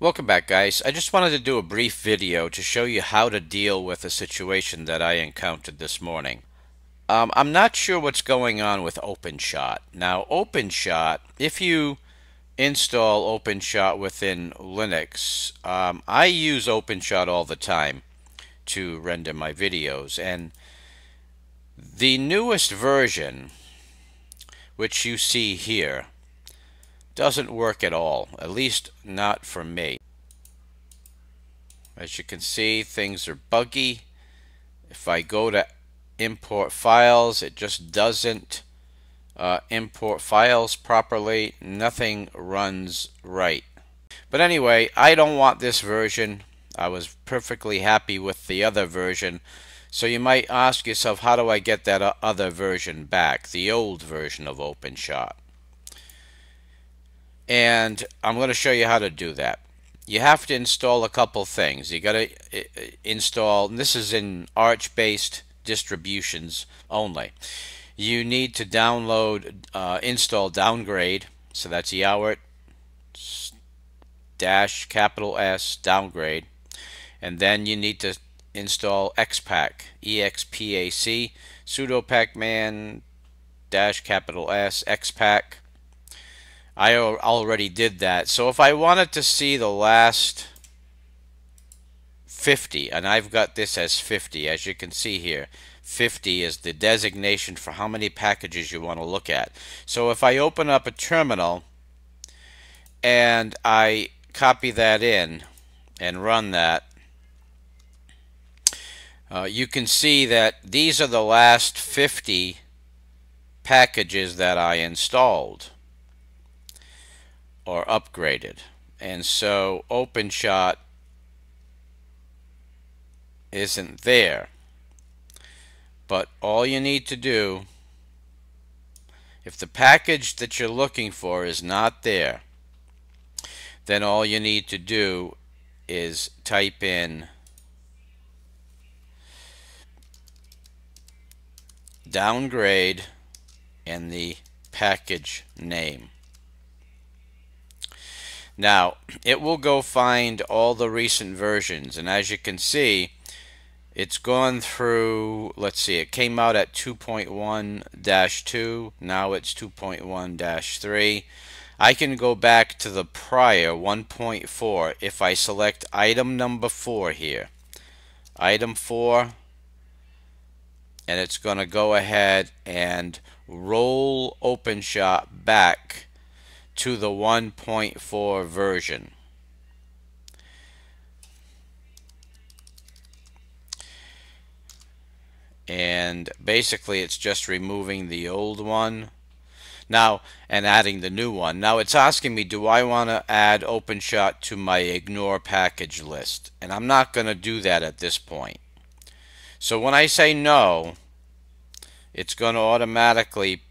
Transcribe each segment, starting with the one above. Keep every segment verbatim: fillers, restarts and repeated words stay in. Welcome back, guys. I just wanted to do a brief video to show you how to deal with a situation that I encountered this morning. Um, I'm not sure what's going on with OpenShot. Now, OpenShot, if you install OpenShot within Linux, um, I use OpenShot all the time to render my videos. And the newest version, which you see here, doesn't work at all, at least not for me. As you can see, things are buggy. If I go to import files, it just doesn't uh, import files properly. Nothing runs right. But anyway, I don't want this version. I was perfectly happy with the other version. So you might ask yourself, how do I get that other version back, the old version of OpenShot? And I'm going to show you how to do that. You have to install a couple things. You got to install, and this is in Arch based distributions only. You need to download, uh, install downgrade. So that's yaourt dash capital S downgrade. And then you need to install expac, E X P A C, sudo pacman dash capital S expac. I already did that. So if I wanted to see the last fifty, and I've got this as fifty, as you can see here, fifty is the designation for how many packages you want to look at. So if I open up a terminal and I copy that in and run that, uh, you can see that these are the last fifty packages that I installed or upgraded. And so OpenShot isn't there. But all you need to do, if the package that you're looking for is not there, then all you need to do is type in downgrade and the package name. Now, it will go find all the recent versions, and as you can see, it's gone through, let's see, it came out at two point one dash two, now it's two point one dash three. I can go back to the prior one point four if I select item number four here. Item four, and it's going to go ahead and roll OpenShot back to the one point four version. And basically it's just removing the old one now and adding the new one. Now it's asking me, do I want to add OpenShot to my ignore package list? And I'm not going to do that at this point. So when I say no, it's going to automatically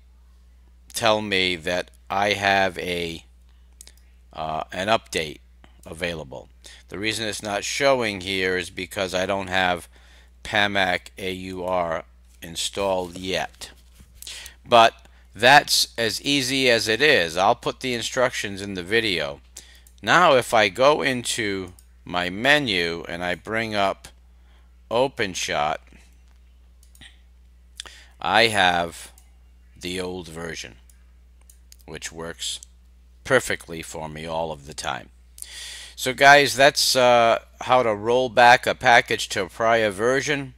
tell me that I have a uh, an update available. The reason it's not showing here is because I don't have Pamac A U R installed yet. But that's as easy as it is. I'll put the instructions in the video. Now if I go into my menu and I bring up OpenShot, I have the old version, which works perfectly for me all of the time. So guys, that's uh, how to roll back a package to a prior version.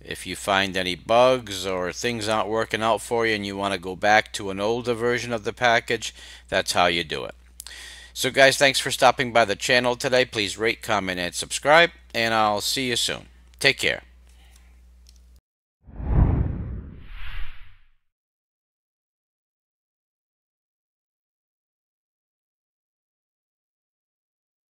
If you find any bugs or things aren't working out for you and you want to go back to an older version of the package, that's how you do it. So guys, thanks for stopping by the channel today. Please rate, comment, and subscribe, and I'll see you soon. Take care.